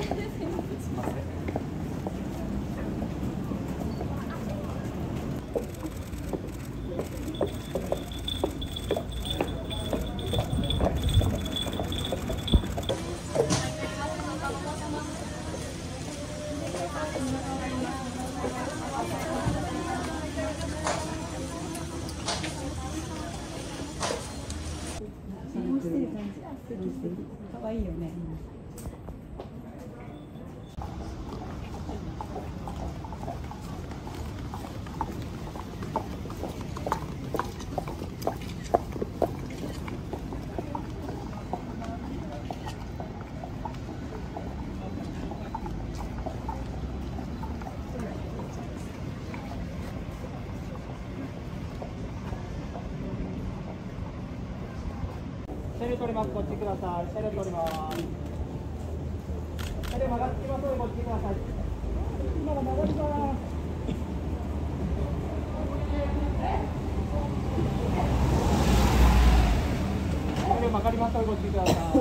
可愛いよね。シェル取ります。こっちください。シェル取ります。シェル曲がってきますのでこっちください。今が戻ります。シェル曲がりますのでこっちください。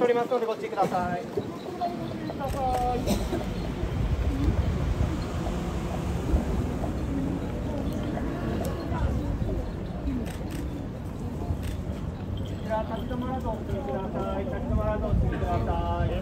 取りますのでこっちください。立ち止まらずお進みください。立ち止まらずお進みください。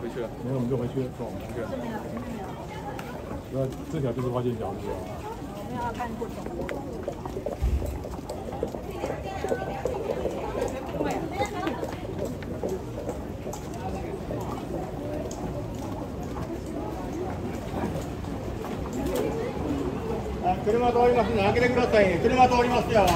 没有，我们就回去走。那这条就是花间小路啊。我们要看过程。あ、車通りますね。開けてください。車通りますよ。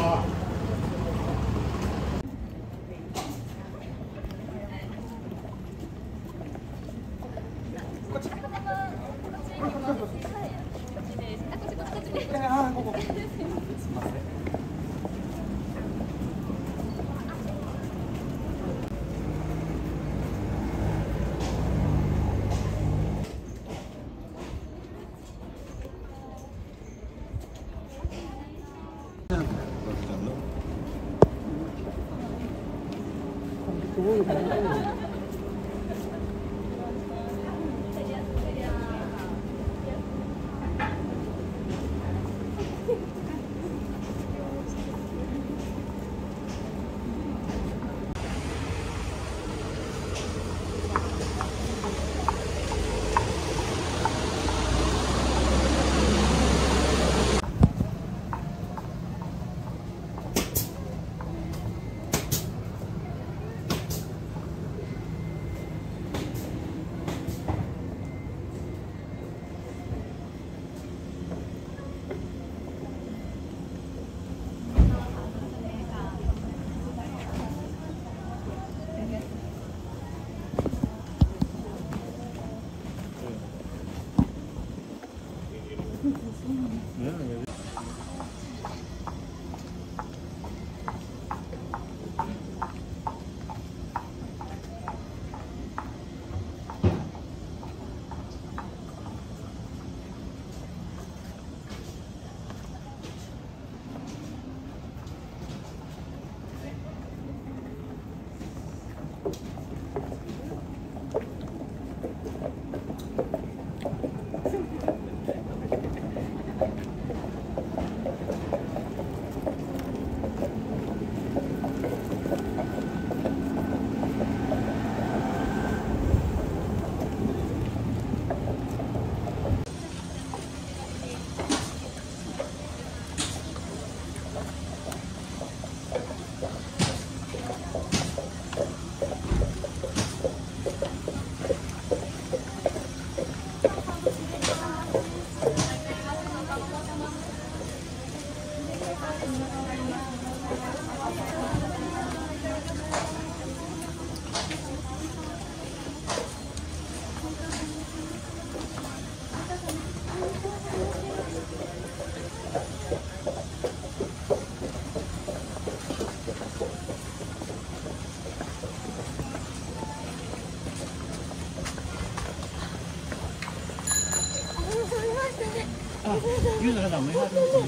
柚子が梅があるんですよ。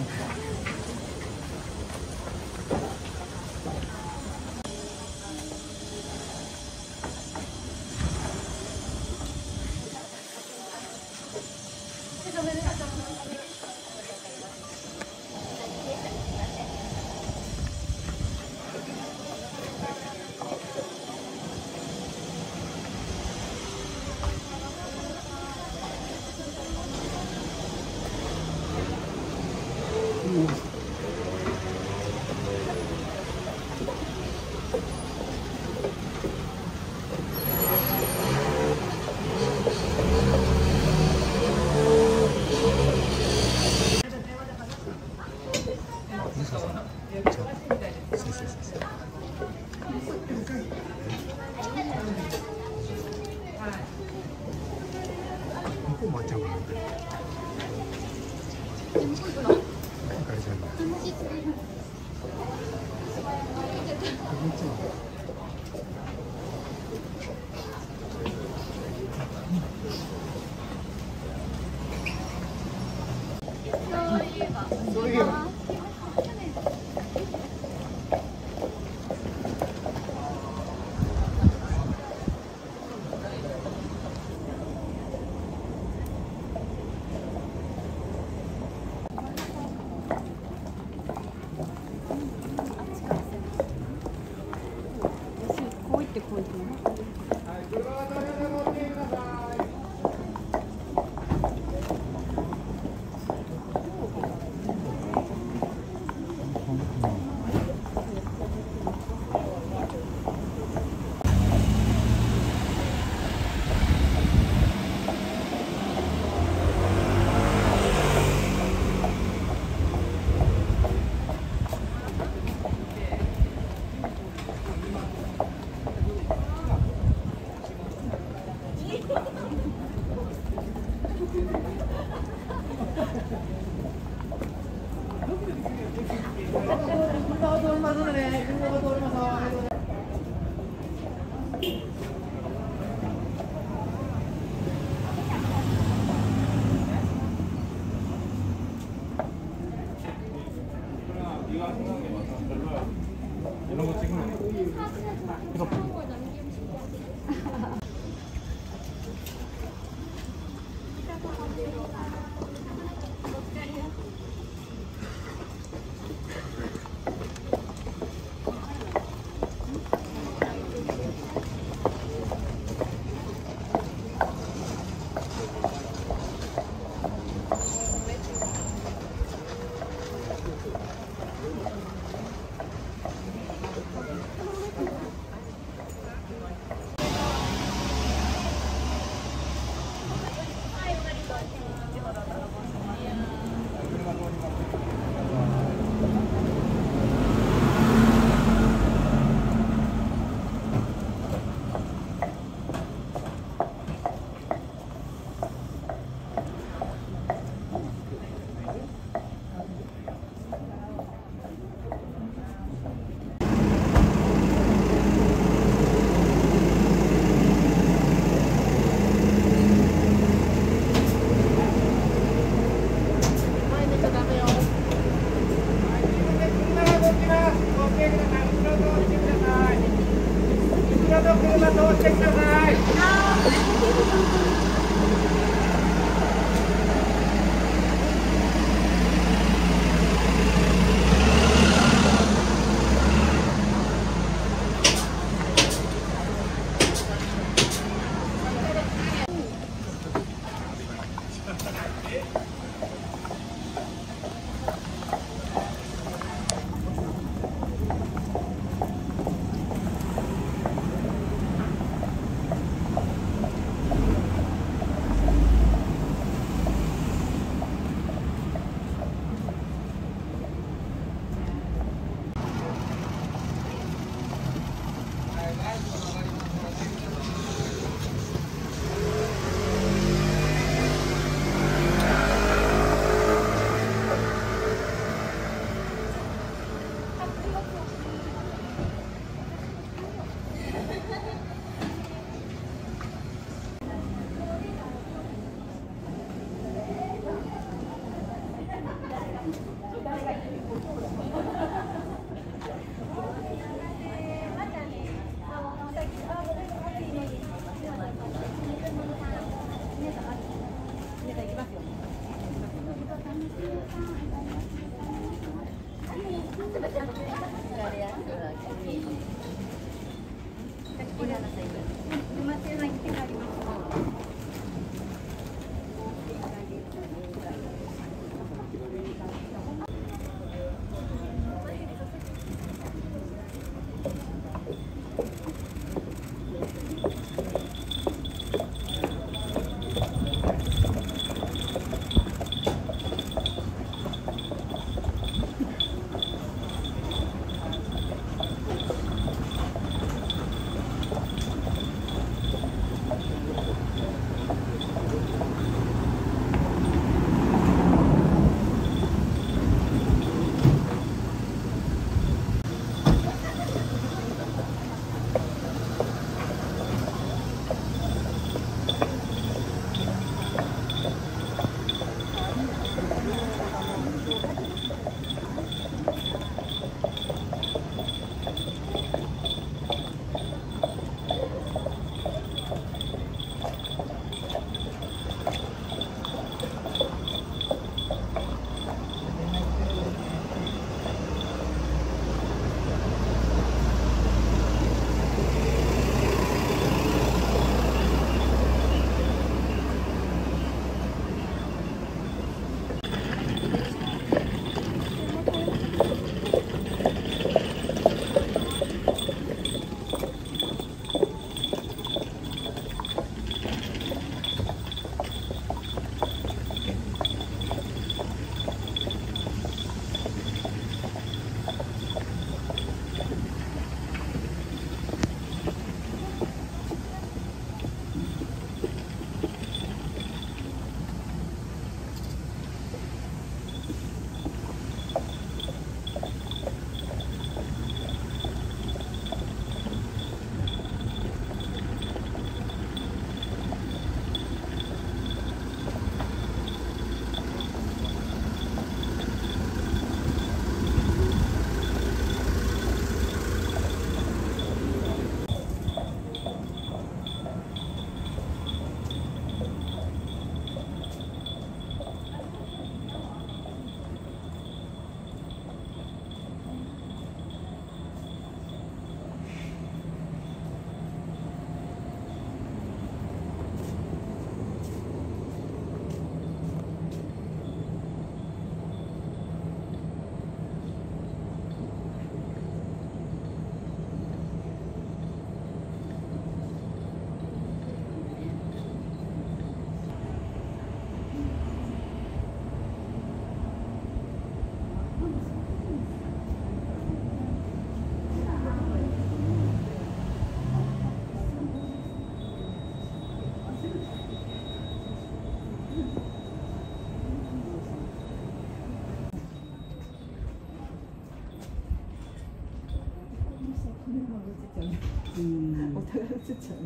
카메라가 찍잖아. 오다가 찍잖아.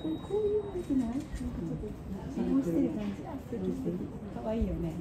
こういう味ない? こうしてる感じ。可愛いよね。